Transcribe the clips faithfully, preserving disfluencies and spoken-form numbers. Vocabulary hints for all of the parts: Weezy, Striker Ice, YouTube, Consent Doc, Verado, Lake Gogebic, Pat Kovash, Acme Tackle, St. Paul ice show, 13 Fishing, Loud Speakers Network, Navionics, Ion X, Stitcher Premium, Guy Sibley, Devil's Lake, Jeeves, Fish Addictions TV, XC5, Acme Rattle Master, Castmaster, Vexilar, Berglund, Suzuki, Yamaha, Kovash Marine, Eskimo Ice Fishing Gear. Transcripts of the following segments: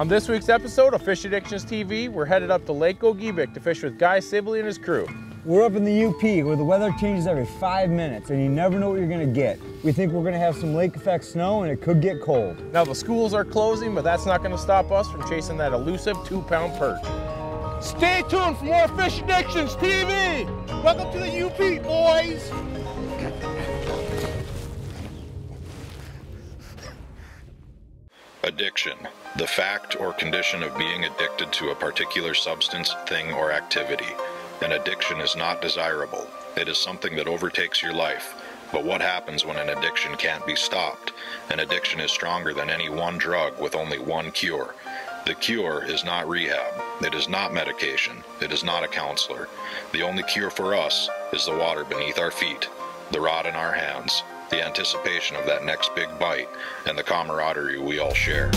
On this week's episode of Fish Addictions T V, we're headed up to Lake Gogebic to fish with Guy Sibley and his crew. We're up in the U P where the weather changes every five minutes and you never know what you're gonna get. We think we're gonna have some lake effect snow and it could get cold. Now the schools are closing, but that's not gonna stop us from chasing that elusive two pound perch. Stay tuned for more Fish Addictions T V. Welcome to the U P, boys. Addiction, the fact or condition of being addicted to a particular substance, thing, or activity. An addiction is not desirable. It is something that overtakes your life. But what happens when an addiction can't be stopped? An addiction is stronger than any one drug with only one cure. The cure is not rehab. It is not medication. It is not a counselor. The only cure for us is the water beneath our feet, the rod in our hands, the anticipation of that next big bite, and the camaraderie we all share.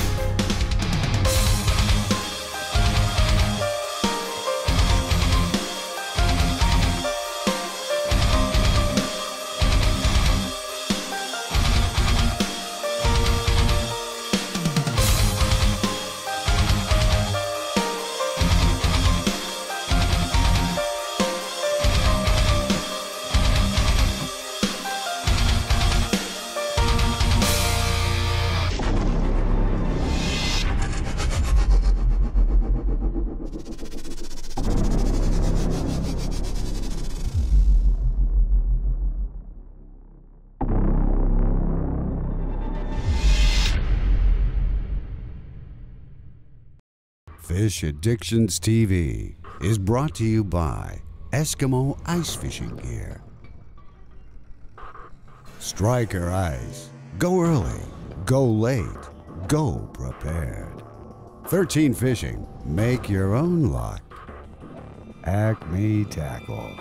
Fish Addictions T V is brought to you by Eskimo Ice Fishing Gear, Striker Ice. Go early, go late, go prepared. thirteen Fishing, make your own luck. Acme Tackle.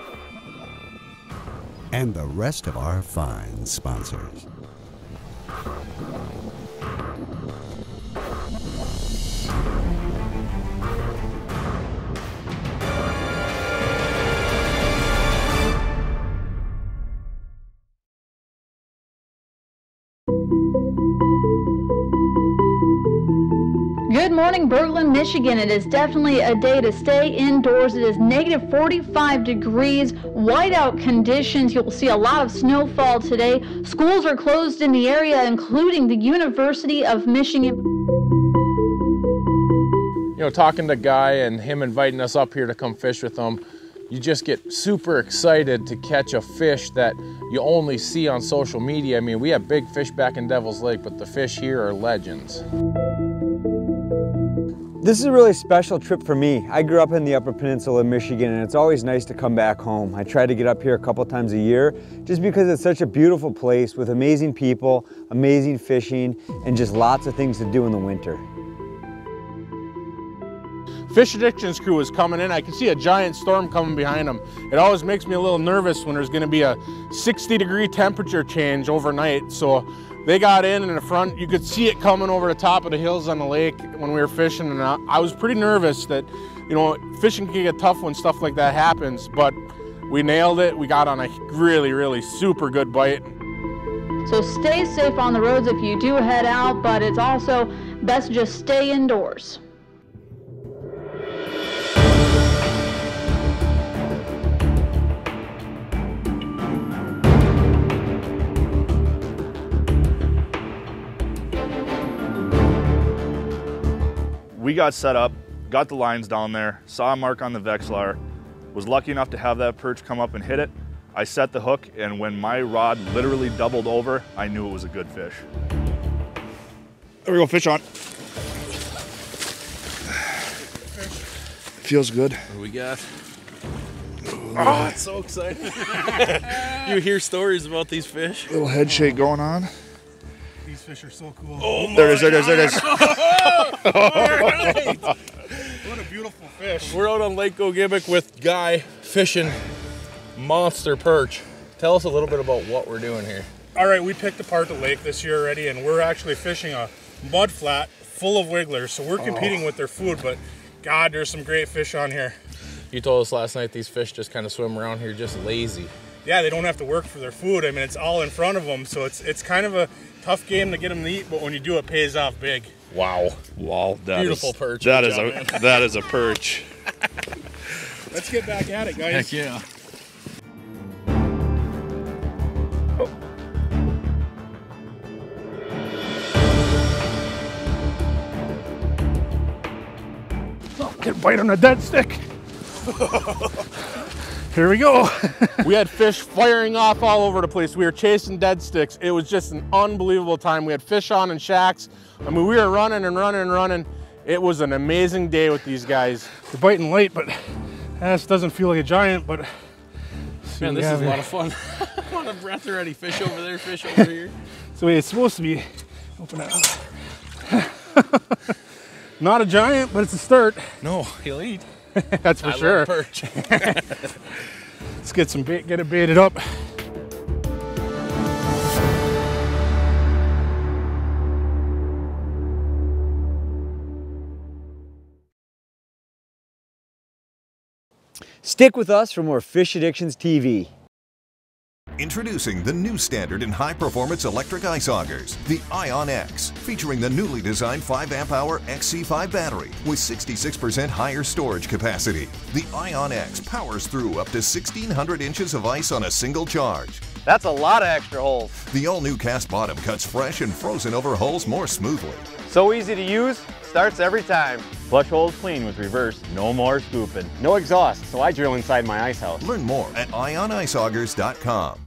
And the rest of our fine sponsors. Good morning, Berglund, Michigan. It is definitely a day to stay indoors. It is negative forty-five degrees, whiteout conditions. You'll see a lot of snowfall today. Schools are closed in the area, including the University of Michigan. You know, talking to Guy and him inviting us up here to come fish with them, you just get super excited to catch a fish that you only see on social media. I mean, we have big fish back in Devil's Lake, but the fish here are legends. This is a really special trip for me. I grew up in the Upper Peninsula of Michigan, and it's always nice to come back home. I try to get up here a couple times a year just because it's such a beautiful place with amazing people, amazing fishing, and just lots of things to do in the winter. Fish Addictions crew is coming in. I can see a giant storm coming behind them. It always makes me a little nervous when there's gonna be a sixty degree temperature change overnight. So they got in in the front. You could see it coming over the top of the hills on the lake when we were fishing, and I, I was pretty nervous that, you know, fishing can get tough when stuff like that happens, but we nailed it. We got on a really, really super good bite. So stay safe on the roads if you do head out, but it's also best to just stay indoors. We got set up, got the lines down there, saw a mark on the Vexilar, was lucky enough to have that perch come up and hit it. I set the hook, and when my rod literally doubled over, I knew it was a good fish. There we go, fish on. Feels good. What do we got? Oh, oh, it's so exciting. You hear stories about these fish. Little head shake going on. These fish are so cool. Oh, there it is, there it is, there it is. All right. What a beautiful fish. We're out on Lake Gogebic with Guy fishing monster perch. Tell us a little bit about what we're doing here. All right, we picked apart the lake this year already, and we're actually fishing a mud flat full of wigglers, so we're competing oh. with their food, but God, there's some great fish on here. You told us last night these fish just kind of swim around here just lazy. Yeah, they don't have to work for their food. I mean, it's all in front of them, so it's, it's kind of a tough game to get them to eat, but when you do, it pays off big. Wow. Wow. That Beautiful is, perch. That is, job, a, that is a perch. Let's get back at it, guys. Heck yeah. Oh, get a bite on a dead stick. Here we go. We had fish firing off all over the place. We were chasing dead sticks. It was just an unbelievable time. We had fish on in shacks. I mean, we were running and running and running. It was an amazing day with these guys. We're biting late, but this doesn't feel like a giant, but. Man, this is a lot of fun. I'm out of breath already. Fish over there, fish over here. So it's supposed to be. Open it up. Not a giant, but it's a start. No, he'll eat. That's for I sure. Love perch. Let's get some bait, get it baited up. Stick with us for more Fish Addictions T V. Introducing the new standard in high-performance electric ice augers, the Ion X, featuring the newly designed five amp hour X C five battery with sixty-six percent higher storage capacity. The Ion X powers through up to sixteen hundred inches of ice on a single charge. That's a lot of extra holes. The all-new cast bottom cuts fresh and frozen over holes more smoothly. So easy to use, starts every time. Flush holes clean with reverse, no more scooping. No exhaust, so I drill inside my ice house. Learn more at ion ice augers dot com.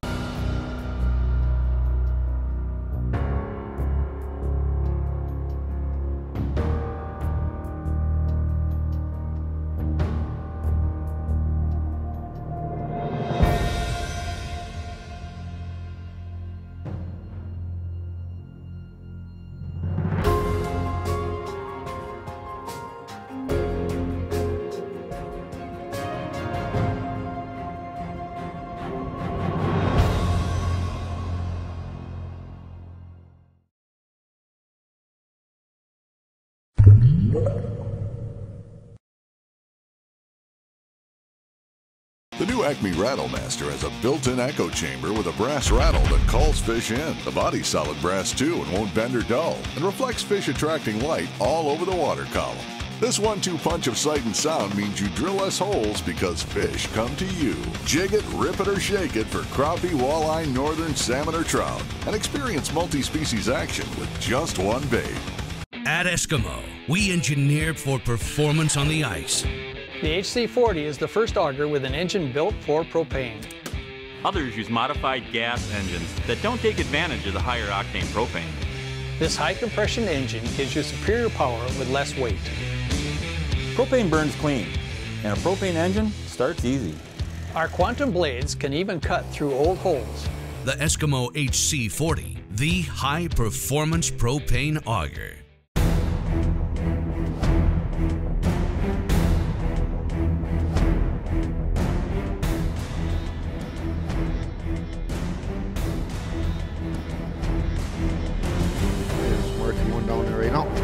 The new Acme Rattle Master has a built-in echo chamber with a brass rattle that calls fish in. The body's solid brass too and won't bend or dull, and reflects fish attracting light all over the water column. This one two punch of sight and sound means you drill less holes because fish come to you. Jig it, rip it, or shake it for crappie, walleye, northern, salmon, or trout, and experience multi-species action with just one bait. At Eskimo, we engineered for performance on the ice. The H C forty is the first auger with an engine built for propane. Others use modified gas engines that don't take advantage of the higher octane propane. This high compression engine gives you superior power with less weight. Propane burns clean, and a propane engine starts easy. Our quantum blades can even cut through old holes. The Eskimo H C forty, the high performance propane auger.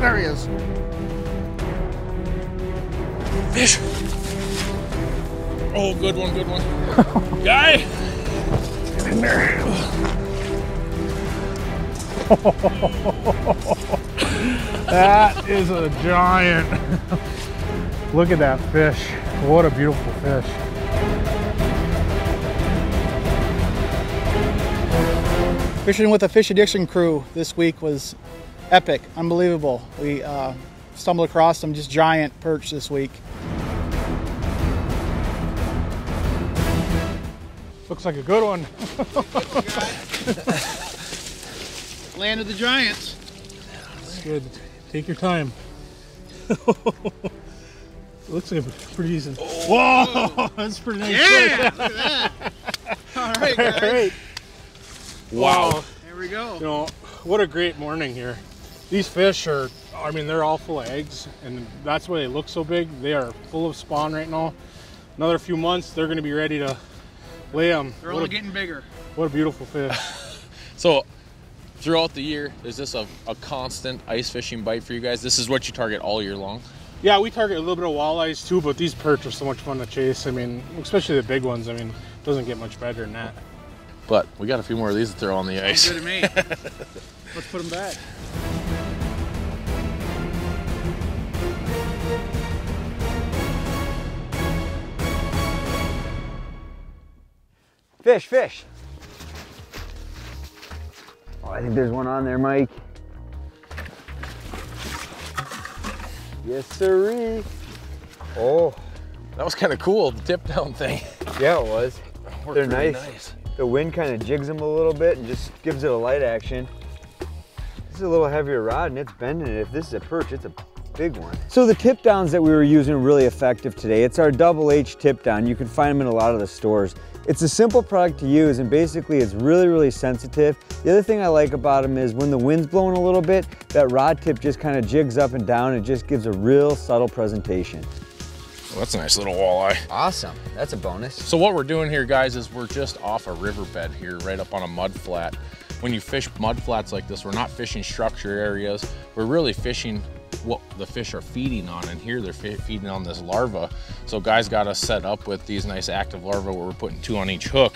There he is. Fish. Oh, good one, good one. Guy. Get in there. That is a giant. Look at that fish. What a beautiful fish. Fishing with the Fish Addiction crew this week was epic, unbelievable. We uh, stumbled across some just giant perch this week. Looks like a good one. Land of the giants. That's good. Take your time. Looks like a pretty decent. Oh. Whoa, that's pretty nice. Yeah, look at that. All right, guys. All right. Wow. Here we go. You know, what a great morning here. These fish are, I mean, they're all full of eggs, and that's why they look so big. They are full of spawn right now. Another few months, they're gonna be ready to lay them. They're only getting bigger. What a beautiful fish. So, throughout the year, is this a, a constant ice fishing bite for you guys? This is what you target all year long? Yeah, we target a little bit of walleyes too, but these perch are so much fun to chase. I mean, especially the big ones. I mean, it doesn't get much better than that. But we got a few more of these to throw on the ice. Sounds good to me. Let's put them back. Fish, fish. Oh, I think there's one on there, Mike. Yes, sirree. Oh. That was kind of cool, the dip down thing. Yeah, it was. They're nice. nice. The wind kind of jigs them a little bit and just gives it a light action. This is a little heavier rod and it's bending it. If this is a perch, it's a big one. So the tip downs that we were using are really effective today. It's our Double H tip down. You can find them in a lot of the stores. It's a simple product to use and basically it's really, really sensitive. The other thing I like about them is when the wind's blowing a little bit, that rod tip just kind of jigs up and down. It just gives a real subtle presentation. Well, that's a nice little walleye. Awesome, that's a bonus. So what we're doing here, guys, is we're just off a riverbed here, right up on a mud flat. When you fish mud flats like this, we're not fishing structure areas. We're really fishing what the fish are feeding on, and here they're feeding on this larva. So guys got us set up with these nice active larvae where we're putting two on each hook.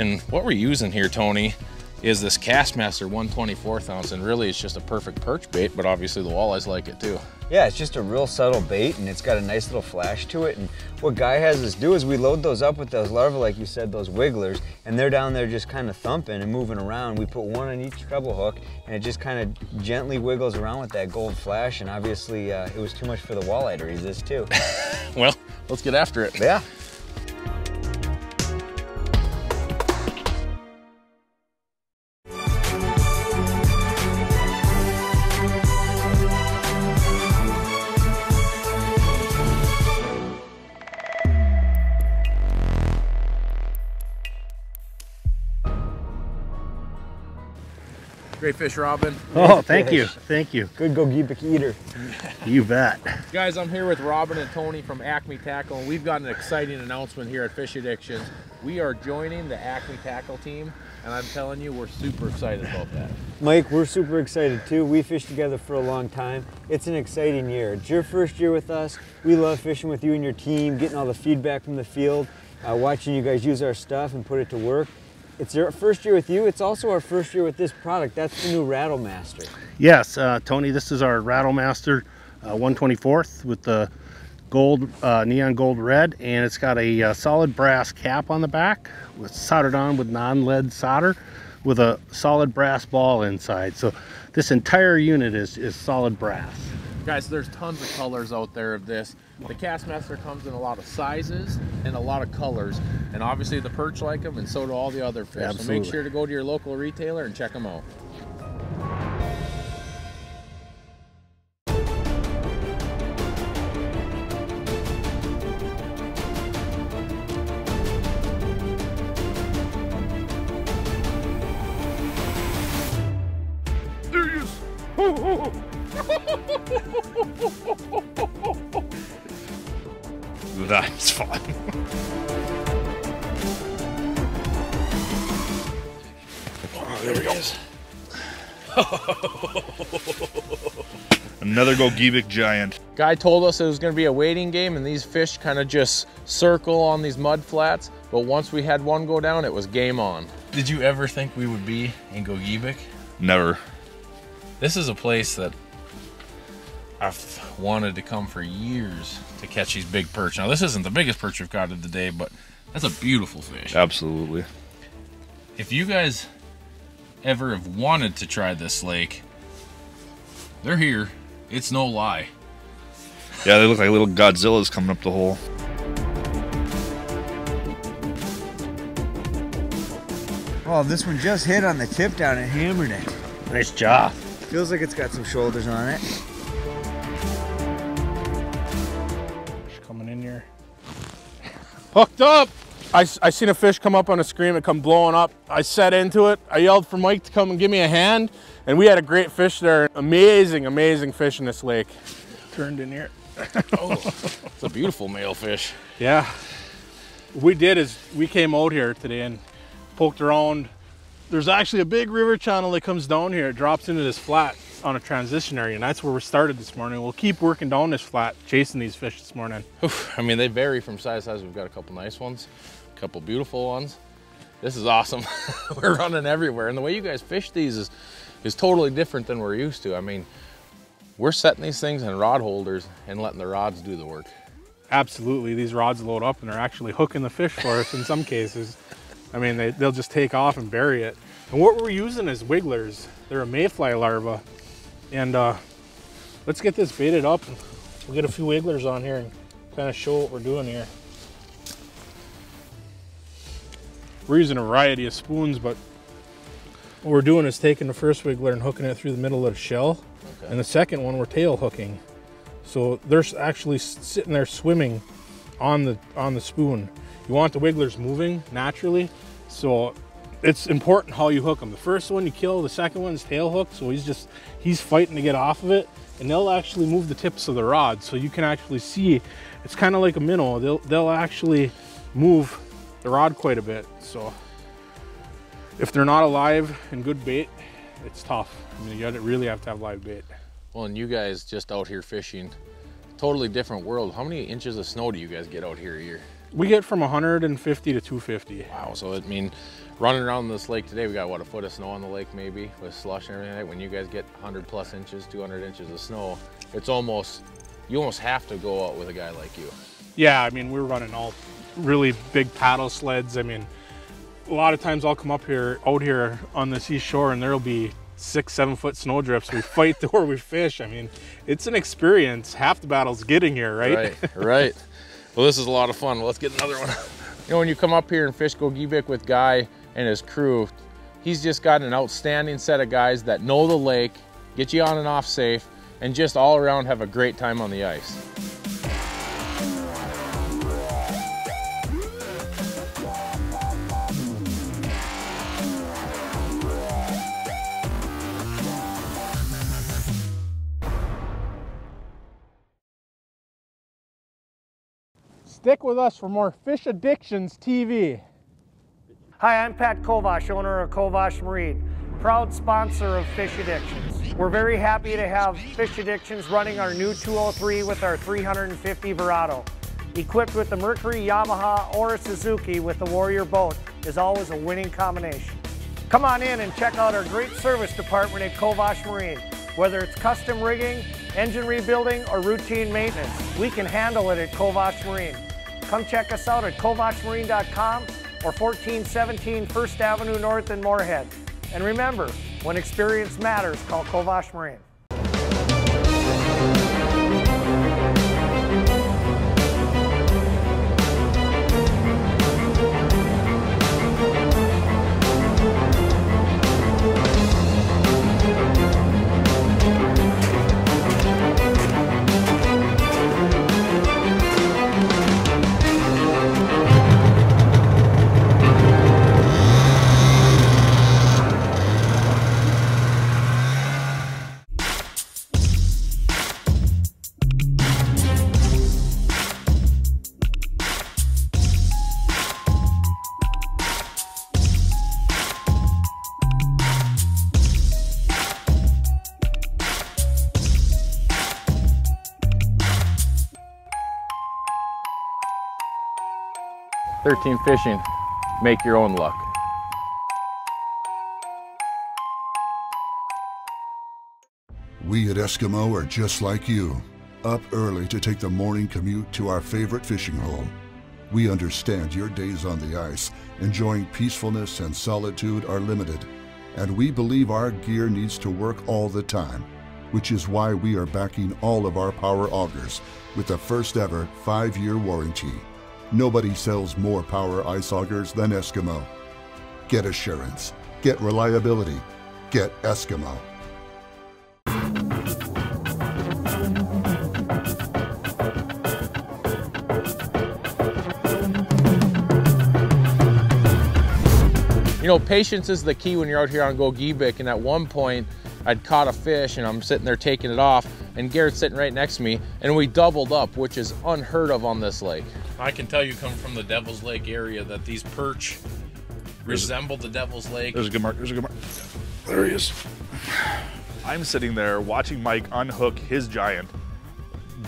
And what we're using here, Tony, is this Castmaster one twenty-fourth ounce, and really it's just a perfect perch bait, but obviously the walleyes like it too. Yeah, it's just a real subtle bait and it's got a nice little flash to it. And what Guy has us do is we load those up with those larvae, like you said, those wigglers, and they're down there just kind of thumping and moving around. We put one on each treble hook and it just kind of gently wiggles around with that gold flash, and obviously uh, it was too much for the walleye to resist too. Well, let's get after it. Yeah. Great fish, Robin. Oh, thank fish. you, thank you. Good Gogebic eater. You bet. Guys, I'm here with Robin and Tony from Acme Tackle, and we've got an exciting announcement here at Fish Addictions. We are joining the Acme Tackle team, and I'm telling you, we're super excited about that. Mike, we're super excited too. We fished together for a long time. It's an exciting year. It's your first year with us. We love fishing with you and your team, getting all the feedback from the field, uh, watching you guys use our stuff and put it to work. It's our first year with you. It's also our first year with this product. That's the new Rattle Master. Yes, uh, Tony, this is our Rattle Master uh, one twenty-fourth with the gold, uh, neon gold red, and it's got a uh, solid brass cap on the back, with soldered on with non-lead solder, with a solid brass ball inside. So this entire unit is, is solid brass. Guys, there's tons of colors out there of this. The Castmaster comes in a lot of sizes and a lot of colors, and obviously the perch like them, and so do all the other fish. Absolutely. So make sure to go to your local retailer and check them out. There he is. Ho, ho, ho. That's fun. Oh, there we go. Another Gogebic giant. Guy told us it was going to be a waiting game, and these fish kind of just circle on these mud flats. But once we had one go down, it was game on. Did you ever think we would be in Gogebic? Never. This is a place that I've wanted to come for years to catch these big perch. Now this isn't the biggest perch we've caught of the day, but that's a beautiful fish. Absolutely. If you guys ever have wanted to try this lake, they're here. It's no lie. Yeah, they look like little Godzillas coming up the hole. Oh, this one just hit on the tip down and hammered it. Nice job. Feels like it's got some shoulders on it. Hooked up! I, I seen a fish come up on a scream, it come blowing up. I set into it, I yelled for Mike to come and give me a hand, and we had a great fish there. Amazing, amazing fish in this lake. Turned in here. Oh, it's a beautiful male fish. Yeah. What we did is we came out here today and poked around. There's actually a big river channel that comes down here. It drops into this flat on a transition area, and that's where we started this morning. We'll keep working down this flat, chasing these fish this morning. Oof, I mean, they vary from size to size. We've got a couple nice ones, a couple beautiful ones. This is awesome. We're running everywhere, and the way you guys fish these is, is totally different than we're used to. I mean, we're setting these things in rod holders and letting the rods do the work. Absolutely, these rods load up and they're actually hooking the fish for us in some cases. I mean, they, they'll just take off and bury it. And what we're using is wigglers. They're a mayfly larva. And uh, let's get this baited up. We'll get a few wigglers on here and kind of show what we're doing here. We're using a variety of spoons, but what we're doing is taking the first wiggler and hooking it through the middle of the shell. Okay. And the second one we're tail hooking. So they're actually sitting there swimming on the, on the spoon. You want the wigglers moving naturally. So it's important how you hook them. The first one you kill, the second one's tail hooked. So he's just, he's fighting to get off of it. And they'll actually move the tips of the rod. So you can actually see, it's kind of like a minnow. They'll, they'll actually move the rod quite a bit. So if they're not alive and good bait, it's tough. I mean, you gotta really have to have live bait. Well, and you guys just out here fishing, totally different world. How many inches of snow do you guys get out here a year? We get from one hundred fifty to two hundred fifty. Wow, so I mean, running around this lake today, we got what, a foot of snow on the lake maybe, with slush and everything like that. When you guys get one hundred plus inches, two hundred inches of snow, it's almost, you almost have to go out with a guy like you. Yeah, I mean, we're running all really big paddle sleds. I mean, a lot of times I'll come up here, out here on the seashore, and there'll be six, seven foot snow drifts. We fight to where we fish. I mean, it's an experience. Half the battle's getting here, right? Right, right. Well, this is a lot of fun. Well, let's get another one. You know, when you come up here and fish Gogebic with Guy and his crew, he's just got an outstanding set of guys that know the lake, get you on and off safe, and just all around have a great time on the ice. Stick with us for more Fish Addictions T V. Hi, I'm Pat Kovash, owner of Kovash Marine, proud sponsor of Fish Addictions. We're very happy to have Fish Addictions running our new two oh three with our three fifty Verado. Equipped with the Mercury, Yamaha, or Suzuki with the Warrior boat is always a winning combination. Come on in and check out our great service department at Kovash Marine. Whether it's custom rigging, engine rebuilding, or routine maintenance, we can handle it at Kovash Marine. Come check us out at kovash marine dot com or fourteen seventeen First Avenue North in Moorhead. And remember, when experience matters, call Kovash Marine. thirteen Fishing, make your own luck. We at Eskimo are just like you, up early to take the morning commute to our favorite fishing hole. We understand your days on the ice, enjoying peacefulness and solitude are limited, and we believe our gear needs to work all the time, which is why we are backing all of our power augers with the first ever five-year warranty. Nobody sells more power ice augers than Eskimo. Get assurance, get reliability, get Eskimo. You know, patience is the key when you're out here on Gogebic, and at one point, I'd caught a fish and I'm sitting there taking it off, and Garrett's sitting right next to me, and we doubled up, which is unheard of on this lake. I can tell you come from the Devil's Lake area that these perch resemble the Devil's Lake. There's a good mark, there's a good mark. There he is. I'm sitting there watching Mike unhook his giant,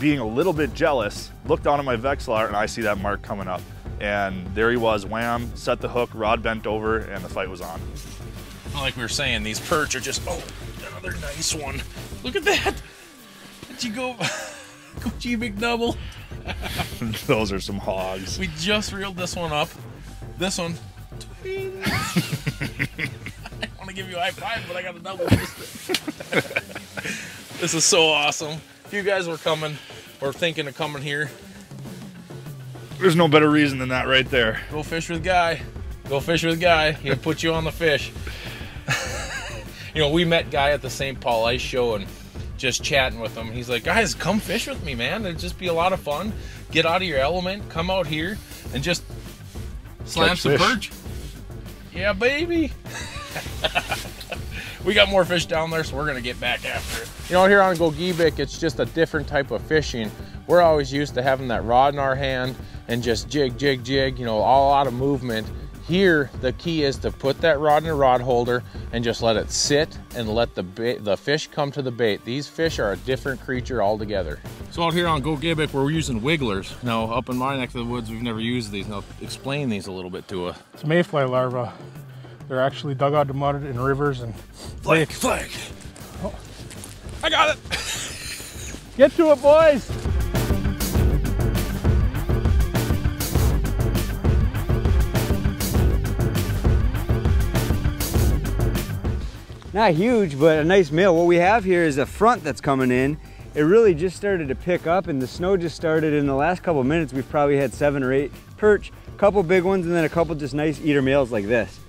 being a little bit jealous, look down at my Vexilar, and I see that mark coming up. And there he was, wham, set the hook, rod bent over, and the fight was on. Like we were saying, these perch are just, oh, another nice one. Look at that. Did you go, Gogebic double? Those are some hogs. We just reeled this one up. This one, I want to give you a high five, but I got a double. This is so awesome. If you guys were coming or thinking of coming here, there's no better reason than that right there. Go fish with Guy. Go fish with Guy. He'll put you on the fish. You know, we met Guy at the Saint Paul Ice Show and just chatting with him. He's like, guys, come fish with me, man. It'd just be a lot of fun. Get out of your element. Come out here and just slam Catch some fish. Perch. Yeah, baby. We got more fish down there, so we're going to get back after it. You know, here on Gogebic, it's just a different type of fishing. We're always used to having that rod in our hand and just jig, jig, jig, you know, all out of movement. Here, the key is to put that rod in a rod holder and just let it sit and let the bait, the fish come to the bait. These fish are a different creature altogether. So out here on Gogebic, we're using wigglers. Now, up in my neck of the woods, we've never used these. Now, explain these a little bit to us. It's mayfly larvae. They're actually dug out of mud in rivers and flake, flake. Oh. I got it. Get to it, boys. Not huge, but a nice meal. What we have here is a front that's coming in. It really just started to pick up and the snow just started. In the last couple of minutes, we've probably had seven or eight perch, a couple big ones, and then a couple just nice eater meals like this.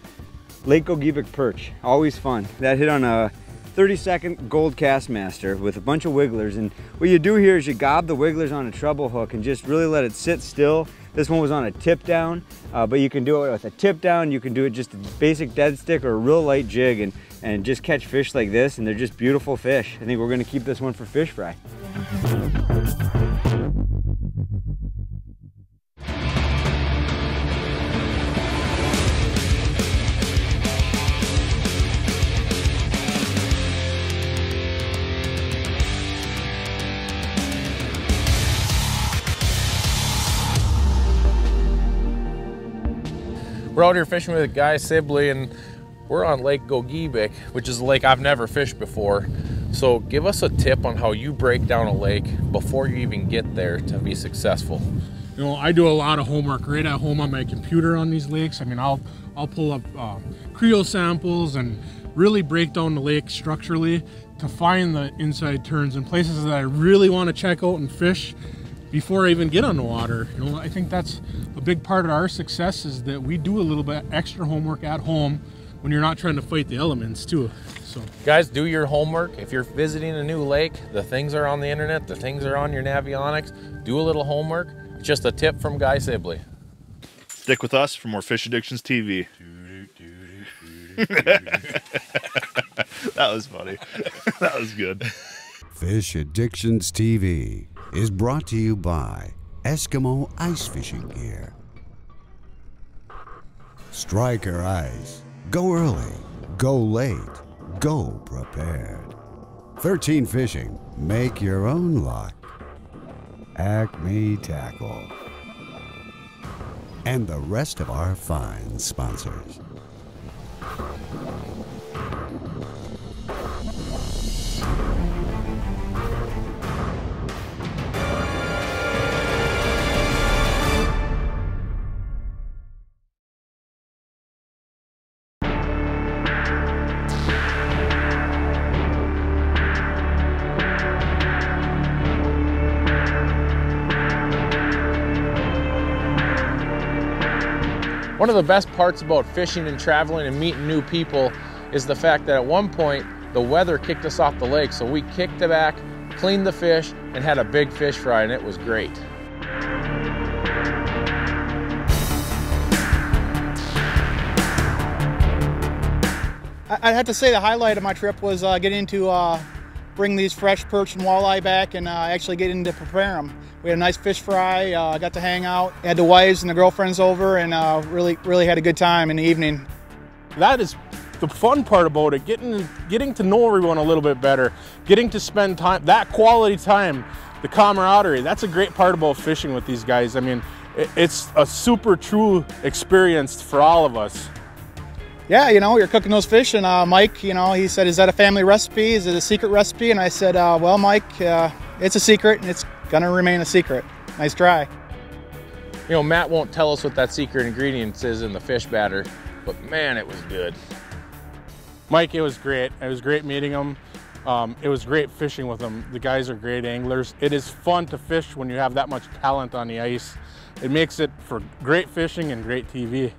Lake Gogebic perch, always fun. That hit on a thirty second gold Castmaster with a bunch of wigglers. And what you do here is you gob the wigglers on a treble hook and just really let it sit still. This one was on a tip down, uh, but you can do it with a tip down. You can do it just a basic dead stick or a real light jig. And and just catch fish like this, and they're just beautiful fish. I think we're gonna keep this one for fish fry. We're out here fishing with Guy Sibley, and we're on Lake Gogebic, which is a lake I've never fished before. So give us a tip on how you break down a lake before you even get there to be successful. You know, I do a lot of homework right at home on my computer on these lakes. I mean, I'll, I'll pull up uh, creel samples and really break down the lake structurally to find the inside turns and places that I really want to check out and fish before I even get on the water. You know, I think that's a big part of our success is that we do a little bit extra homework at home when you're not trying to fight the elements too. So guys, do your homework. If you're visiting a new lake, the things are on the internet, the things are on your Navionics. Do a little homework. It's just a tip from Guy Sibley. Stick with us for more Fish Addictions T V. That was funny. That was good. Fish Addictions T V is brought to you by Eskimo Ice Fishing Gear, Striker Ice. Go early, go late, go prepared. thirteen Fishing, make your own luck. Acme Tackle. And the rest of our fine sponsors. One of the best parts about fishing and traveling and meeting new people is the fact that at one point, the weather kicked us off the lake. So we kicked it back, cleaned the fish, and had a big fish fry, and it was great. I have to say the highlight of my trip was uh, getting to uh, bring these fresh perch and walleye back and uh, actually getting to prepare them. We had a nice fish fry, uh, got to hang out, had the wives and the girlfriends over, and uh, really, really had a good time in the evening. That is the fun part about it, getting, getting to know everyone a little bit better, getting to spend time, that quality time, the camaraderie. That's a great part about fishing with these guys. I mean, it, it's a super true experience for all of us. Yeah, you know, you're cooking those fish, and uh, Mike, you know, he said, is that a family recipe? Is it a secret recipe? And I said, uh, well, Mike, uh, it's a secret, and it's gonna remain a secret. Nice try. You know, Matt won't tell us what that secret ingredient is in the fish batter, but man, it was good. Mike, it was great. It was great meeting him. Um, it was great fishing with them. The guys are great anglers. It is fun to fish when you have that much talent on the ice. It makes it for great fishing and great T V.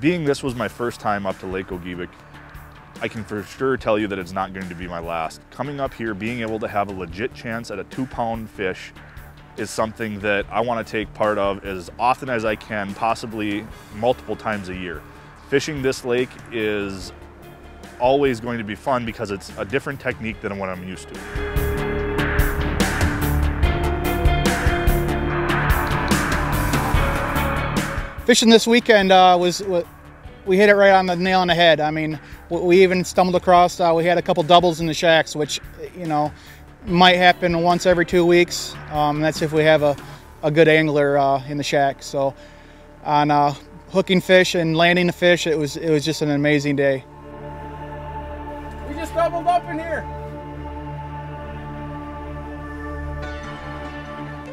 Being this was my first time up to Lake Gogebic, I can for sure tell you that it's not going to be my last. Coming up here, being able to have a legit chance at a two pound fish is something that I want to take part of as often as I can, possibly multiple times a year. Fishing this lake is always going to be fun because it's a different technique than what I'm used to. Fishing this weekend uh, was, we hit it right on the nail on the head. I mean, we even stumbled across, uh, we had a couple doubles in the shacks, which, you know, might happen once every two weeks. Um, that's if we have a, a good angler uh, in the shack. So on uh, hooking fish and landing the fish, it was, it was just an amazing day. We just doubled up in here.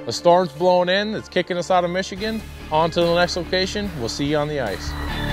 A storm's blowing in, it's kicking us out of Michigan. On to the next location, we'll see you on the ice.